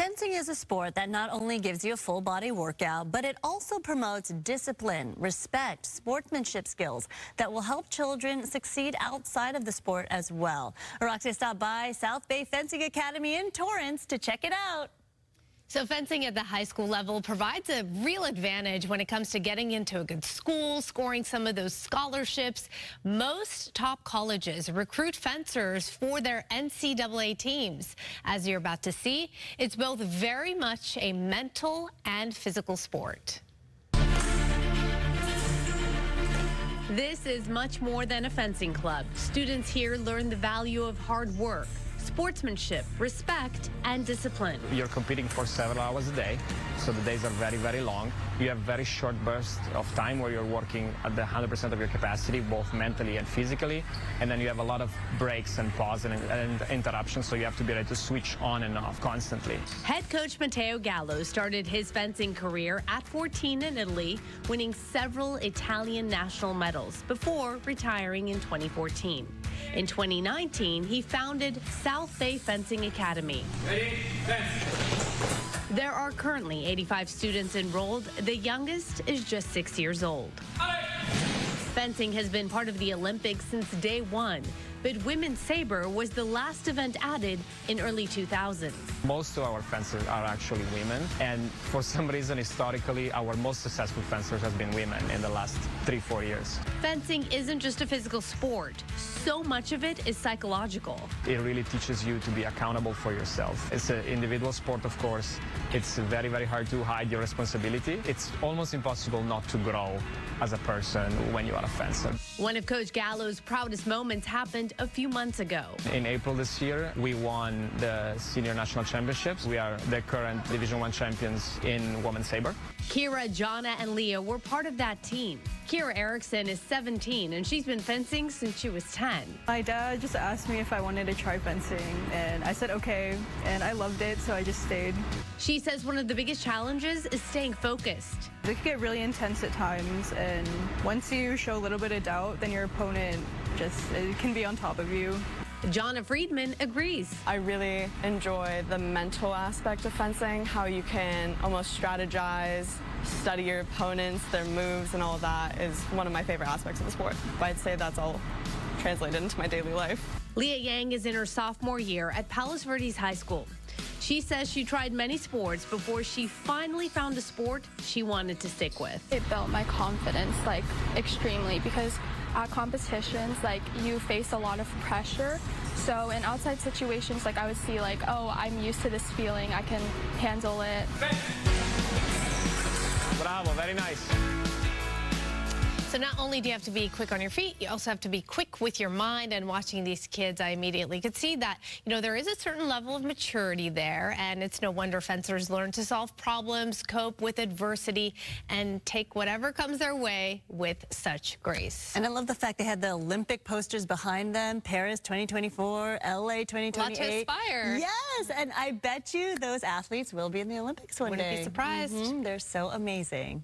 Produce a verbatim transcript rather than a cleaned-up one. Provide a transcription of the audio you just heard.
Fencing is a sport that not only gives you a full body workout, but it also promotes discipline, respect, sportsmanship skills that will help children succeed outside of the sport as well. Roxie stopped by South Bay Fencing Academy in Torrance to check it out. So fencing at the high school level provides a real advantage when it comes to getting into a good school, scoring some of those scholarships. Most top colleges recruit fencers for their N C double A teams. As you're about to see, it's both very much a mental and physical sport. This is much more than a fencing club. Students here learn the value of hard work, sportsmanship, respect, and discipline. You're competing for several hours a day, so the days are very, very long. You have very short bursts of time where you're working at the one hundred percent of your capacity, both mentally and physically, and then you have a lot of breaks and pauses and, and interruptions, so you have to be ready to switch on and off constantly. Head coach Matteo Gallo started his fencing career at fourteen in Italy, winning several Italian national medals before retiring in twenty fourteen. In twenty nineteen, he founded South Bay Fencing Academy. Ready, fence. There are currently eighty-five students enrolled. The youngest is just six years old. Right. Fencing has been part of the Olympics since day one, but women's saber was the last event added in early two thousands. Most of our fencers are actually women, and for some reason, historically, our most successful fencers have been women in the last three, four years. Fencing isn't just a physical sport. So much of it is psychological. It really teaches you to be accountable for yourself. It's an individual sport, of course. It's very, very hard to hide your responsibility. It's almost impossible not to grow as a person when you are a fencer. One of Coach Gallo's proudest moments happened a few months ago. In April this year, we won the senior national championships. We are the current Division one champions in women's saber. Kira, Jana, and Leah were part of that team. Kira Erickson is seventeen, and she's been fencing since she was ten. My dad just asked me if I wanted to try fencing, and I said okay, and I loved it, so I just stayed. She says one of the biggest challenges is staying focused. It could get really intense at times, and once you show a little bit of doubt, then your opponent just it can be on top of you. Jonah Friedman agrees. I really enjoy the mental aspect of fencing, how you can almost strategize, study your opponents, their moves, and all of that is one of my favorite aspects of the sport. But I'd say that's all translated into my daily life. Leah Yang is in her sophomore year at Palos Verdes High School. She says she tried many sports before she finally found a sport she wanted to stick with. It built my confidence, like, extremely, because at competitions, like, you face a lot of pressure. So in outside situations, like, I would see, like, oh, I'm used to this feeling, I can handle it. Bravo, very nice. So not only do you have to be quick on your feet, you also have to be quick with your mind. And watching these kids, I immediately could see that, you know, there is a certain level of maturity there. And it's no wonder fencers learn to solve problems, cope with adversity, and take whatever comes their way with such grace. And I love the fact they had the Olympic posters behind them, Paris twenty twenty-four, L A twenty twenty-eight. A lot to aspire. Yes, and I bet you those athletes will be in the Olympics one Wouldn't day. Wouldn't be surprised. Mm-hmm. They're so amazing.